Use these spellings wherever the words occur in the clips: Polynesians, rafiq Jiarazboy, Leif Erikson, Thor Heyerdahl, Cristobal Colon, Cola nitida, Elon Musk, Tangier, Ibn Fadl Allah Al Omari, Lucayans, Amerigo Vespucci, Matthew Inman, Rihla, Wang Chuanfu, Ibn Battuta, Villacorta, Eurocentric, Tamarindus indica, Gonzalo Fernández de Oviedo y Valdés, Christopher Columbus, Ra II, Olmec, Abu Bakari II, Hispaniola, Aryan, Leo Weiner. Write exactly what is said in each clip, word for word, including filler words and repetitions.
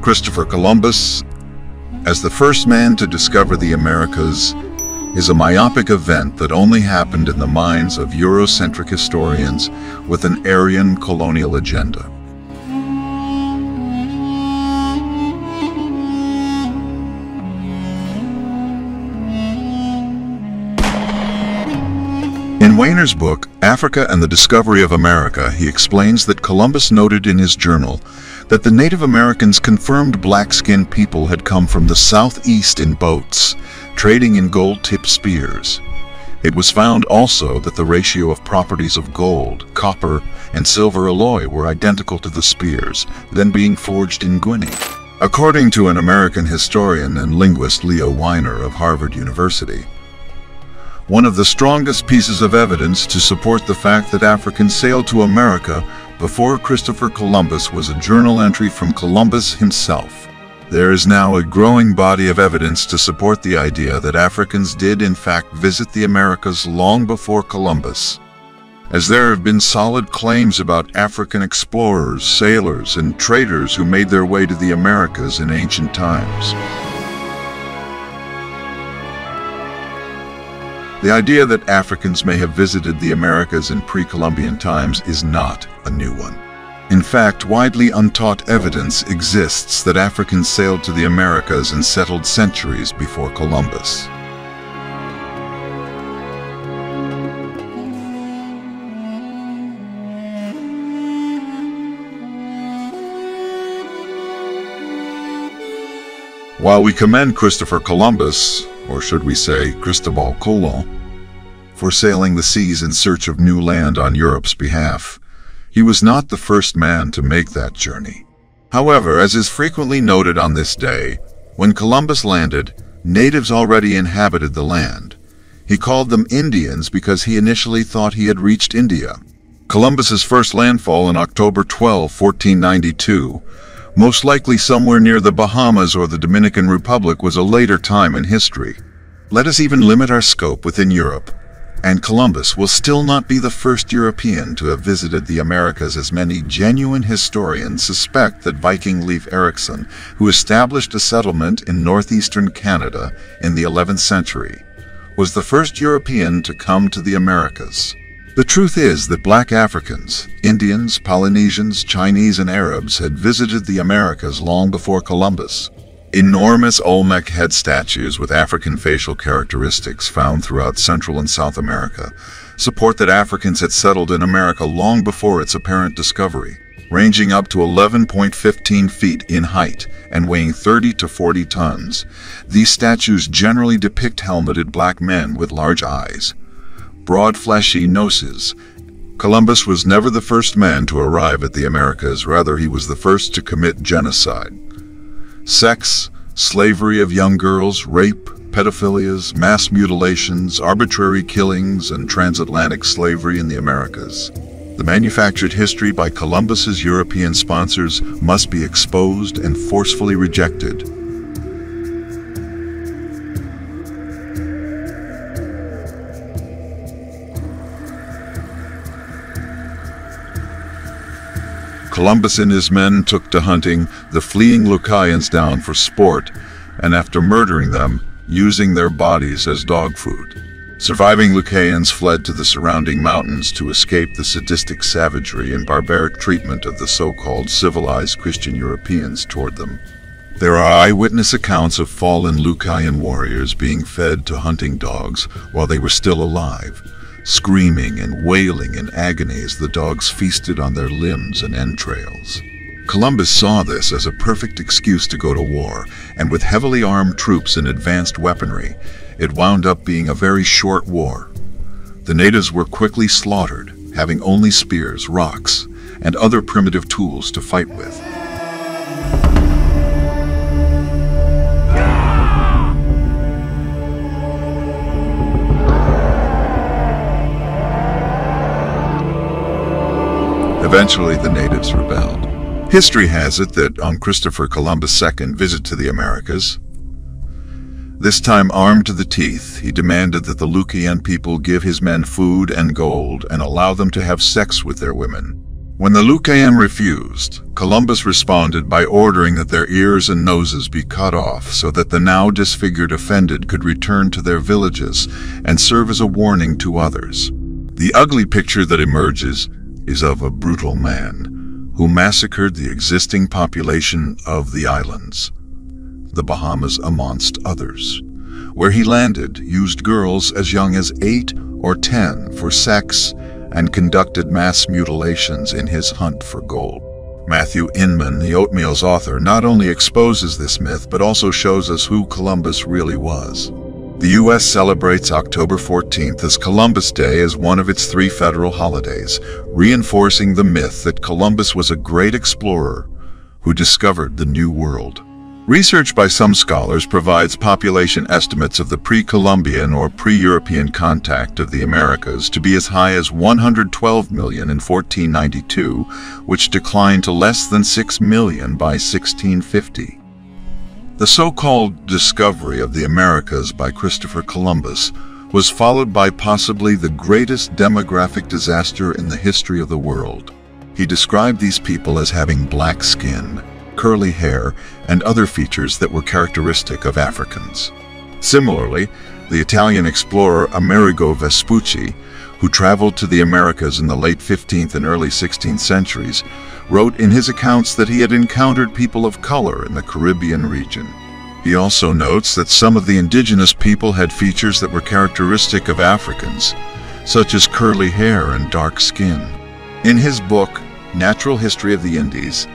Christopher Columbus, as the first man to discover the Americas, is a myopic event that only happened in the minds of Eurocentric historians with an Aryan colonial agenda. In Weiner's book, Africa and the Discovery of America, he explains that Columbus noted in his journal that the Native Americans confirmed black-skinned people had come from the southeast in boats, trading in gold-tipped spears. It was found also that the ratio of properties of gold, copper, and silver alloy were identical to the spears, then being forged in Guinea. According to an American historian and linguist, Leo Weiner of Harvard University, one of the strongest pieces of evidence to support the fact that Africans sailed to America before Christopher Columbus was a journal entry from Columbus himself. There is now a growing body of evidence to support the idea that Africans did in fact visit the Americas long before Columbus, as there have been solid claims about African explorers, sailors, and traders who made their way to the Americas in ancient times. The idea that Africans may have visited the Americas in pre-Columbian times is not a new one. In fact, widely untaught evidence exists that Africans sailed to the Americas and settled centuries before Columbus. While we commend Christopher Columbus, or should we say Cristobal Colon, for sailing the seas in search of new land on Europe's behalf, he was not the first man to make that journey. However, as is frequently noted on this day, when Columbus landed, natives already inhabited the land. He called them Indians because he initially thought he had reached India. Columbus's first landfall on October twelfth, fourteen ninety-two, most likely somewhere near the Bahamas or the Dominican Republic, was a later time in history. Let us even limit our scope within Europe, and Columbus will still not be the first European to have visited the Americas, as many genuine historians suspect that Viking Leif Erikson, who established a settlement in northeastern Canada in the eleventh century, was the first European to come to the Americas. The truth is that black Africans, Indians, Polynesians, Chinese, and Arabs had visited the Americas long before Columbus. Enormous Olmec head statues with African facial characteristics found throughout Central and South America support that Africans had settled in America long before its apparent discovery, ranging up to eleven point one five feet in height and weighing thirty to forty tons. These statues generally depict helmeted black men with large eyes, broad fleshy noses. Columbus was never the first man to arrive at the Americas, rather he was the first to commit genocide. Sex, slavery of young girls, rape, pedophilias, mass mutilations, arbitrary killings, and transatlantic slavery in the Americas. The manufactured history by Columbus's European sponsors must be exposed and forcefully rejected. Columbus and his men took to hunting the fleeing Lucayans down for sport, and after murdering them, using their bodies as dog food. Surviving Lucayans fled to the surrounding mountains to escape the sadistic savagery and barbaric treatment of the so-called civilized Christian Europeans toward them. There are eyewitness accounts of fallen Lucayan warriors being fed to hunting dogs while they were still alive. Screaming and wailing in agony as the dogs feasted on their limbs and entrails. Columbus saw this as a perfect excuse to go to war, and with heavily armed troops and advanced weaponry, it wound up being a very short war. The natives were quickly slaughtered, having only spears, rocks, and other primitive tools to fight with. Eventually, the natives rebelled. History has it that on Christopher Columbus' second visit to the Americas, this time armed to the teeth, he demanded that the Lucayan people give his men food and gold and allow them to have sex with their women. When the Lucayan refused, Columbus responded by ordering that their ears and noses be cut off so that the now disfigured offended could return to their villages and serve as a warning to others. The ugly picture that emerges is of a brutal man who massacred the existing population of the islands, the Bahamas amongst others, where he landed, used girls as young as eight or ten for sex, and conducted mass mutilations in his hunt for gold. Matthew Inman, the Oatmeal's author, not only exposes this myth, but also shows us who Columbus really was. The U S celebrates October fourteenth as Columbus Day as one of its three federal holidays, reinforcing the myth that Columbus was a great explorer who discovered the New World. Research by some scholars provides population estimates of the pre-Columbian or pre-European contact of the Americas to be as high as one hundred twelve million in fourteen ninety-two, which declined to less than six million by sixteen fifty. The so-called discovery of the Americas by Christopher Columbus was followed by possibly the greatest demographic disaster in the history of the world. He described these people as having black skin, curly hair, and other features that were characteristic of Africans. Similarly, the Italian explorer Amerigo Vespucci, who traveled to the Americas in the late fifteenth and early sixteenth centuries, wrote in his accounts that he had encountered people of color in the Caribbean region. He also notes that some of the indigenous people had features that were characteristic of Africans, such as curly hair and dark skin. In his book, Natural History of the Indies,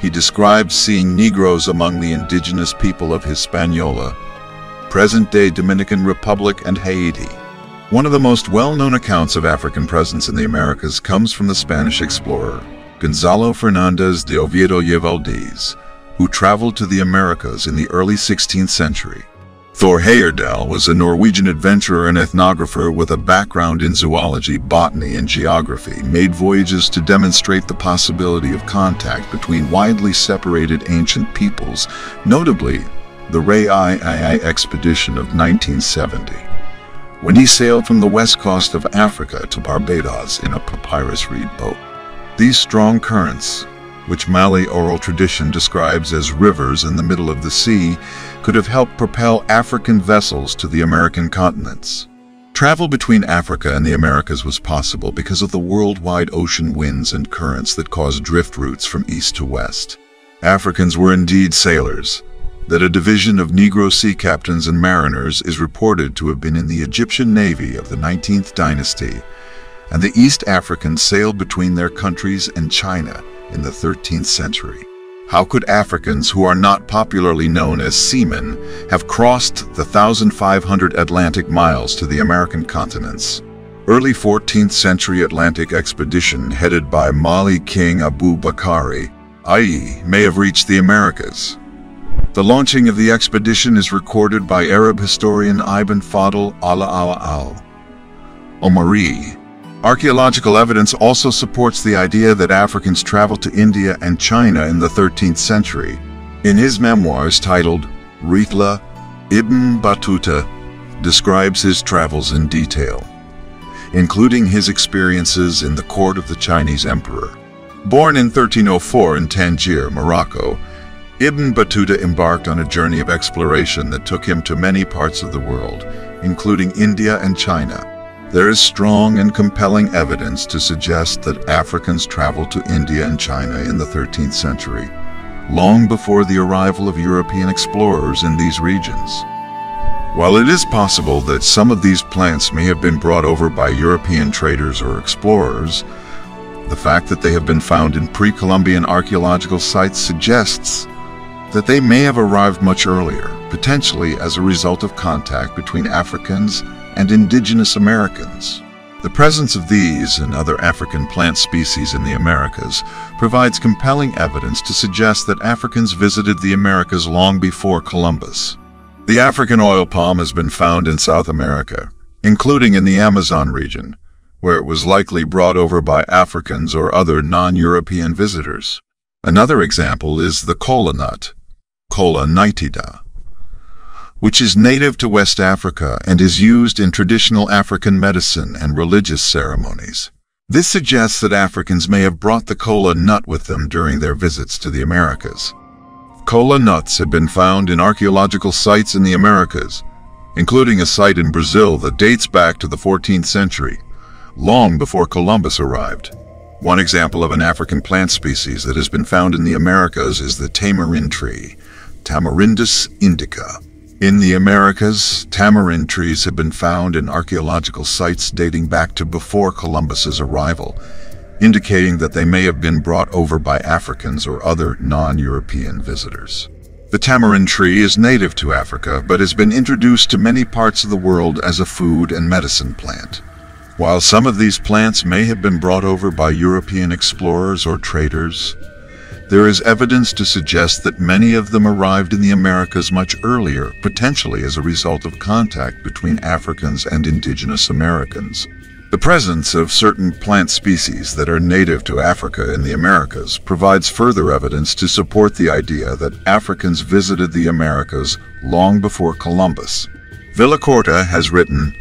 he describes seeing Negroes among the indigenous people of Hispaniola, present-day Dominican Republic, and Haiti. One of the most well-known accounts of African presence in the Americas comes from the Spanish explorer Gonzalo Fernández de Oviedo y Valdés, who traveled to the Americas in the early sixteenth century. Thor Heyerdahl was a Norwegian adventurer and ethnographer with a background in zoology, botany, and geography, made voyages to demonstrate the possibility of contact between widely separated ancient peoples, notably the Ra two expedition of nineteen seventy, when he sailed from the west coast of Africa to Barbados in a papyrus reed boat. These strong currents, which Malay oral tradition describes as rivers in the middle of the sea, could have helped propel African vessels to the American continents. Travel between Africa and the Americas was possible because of the worldwide ocean winds and currents that caused drift routes from east to west. Africans were indeed sailors, that a division of Negro sea captains and mariners is reported to have been in the Egyptian navy of the nineteenth dynasty, and the East Africans sailed between their countries and China in the thirteenth century. How could Africans, who are not popularly known as seamen, have crossed the one thousand five hundred Atlantic miles to the American continents? Early fourteenth century Atlantic expedition headed by Mali King Abu Bakari the second may have reached the Americas. The launching of the expedition is recorded by Arab historian Ibn Fadl Allah Al Omari. Archaeological evidence also supports the idea that Africans traveled to India and China in the thirteenth century. In his memoirs titled Rihla, Ibn Battuta describes his travels in detail, including his experiences in the court of the Chinese emperor. Born in thirteen oh four in Tangier, Morocco, Ibn Battuta embarked on a journey of exploration that took him to many parts of the world, including India and China. There is strong and compelling evidence to suggest that Africans traveled to India and China in the thirteenth century, long before the arrival of European explorers in these regions. While it is possible that some of these plants may have been brought over by European traders or explorers, the fact that they have been found in pre-Columbian archaeological sites suggests that they may have arrived much earlier, potentially as a result of contact between Africans and indigenous Americans. The presence of these and other African plant species in the Americas provides compelling evidence to suggest that Africans visited the Americas long before Columbus. The African oil palm has been found in South America, including in the Amazon region, where it was likely brought over by Africans or other non-European visitors. Another example is the cola nut, Cola nitida, which is native to West Africa and is used in traditional African medicine and religious ceremonies. This suggests that Africans may have brought the cola nut with them during their visits to the Americas. Cola nuts have been found in archaeological sites in the Americas, including a site in Brazil that dates back to the fourteenth century, long before Columbus arrived. One example of an African plant species that has been found in the Americas is the tamarind tree, Tamarindus indica. In the Americas, tamarind trees have been found in archaeological sites dating back to before Columbus's arrival, indicating that they may have been brought over by Africans or other non-European visitors. The tamarind tree is native to Africa, but has been introduced to many parts of the world as a food and medicine plant. While some of these plants may have been brought over by European explorers or traders, there is evidence to suggest that many of them arrived in the Americas much earlier, potentially as a result of contact between Africans and indigenous Americans. The presence of certain plant species that are native to Africa in the Americas provides further evidence to support the idea that Africans visited the Americas long before Columbus. Villacorta has written,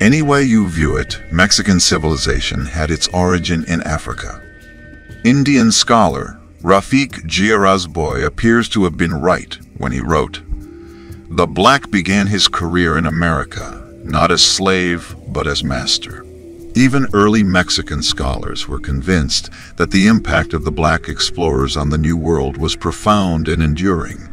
"Any way you view it, Mexican civilization had its origin in Africa." Indian scholar rafiq Jiarazboy appears to have been right when he wrote, "The black began his career in America, not as slave, but as master." Even early Mexican scholars were convinced that the impact of the black explorers on the New World was profound and enduring.